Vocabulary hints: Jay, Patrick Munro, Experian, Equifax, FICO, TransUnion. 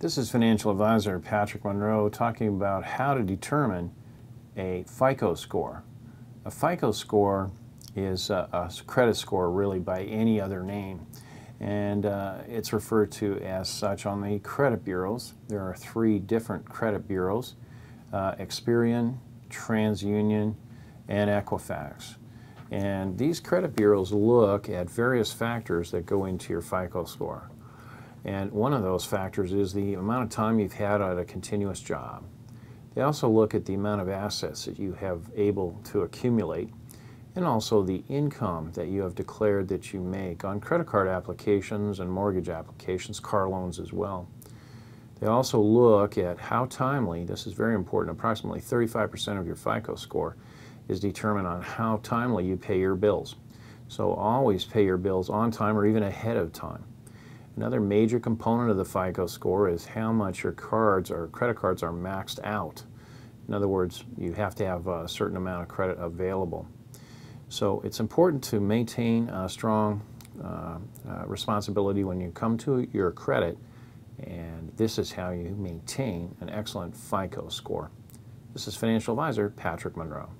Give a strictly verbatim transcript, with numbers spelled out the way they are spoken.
This is financial advisor Patrick Munro talking about how to determine a FICO score. A FICO score is a, a credit score really by any other name, and uh, it's referred to as such on the credit bureaus. There are three different credit bureaus, uh, Experian, TransUnion, and Equifax. And these credit bureaus look at various factors that go into your FICO score. And one of those factors is the amount of time you've had at a continuous job. They also look at the amount of assets that you have able to accumulate, and also the income that you have declared that you make on credit card applications and mortgage applications, car loans as well. They also look at how timely, this is very important, approximately thirty-five percent of your FICO score is determined on how timely you pay your bills. So always pay your bills on time or even ahead of time. Another major component of the FICO score is how much your cards or credit cards are maxed out. In other words, you have to have a certain amount of credit available. So it's important to maintain a strong uh, uh, responsibility when you come to your credit, and this is how you maintain an excellent FICO score. This is financial advisor Patrick Munro.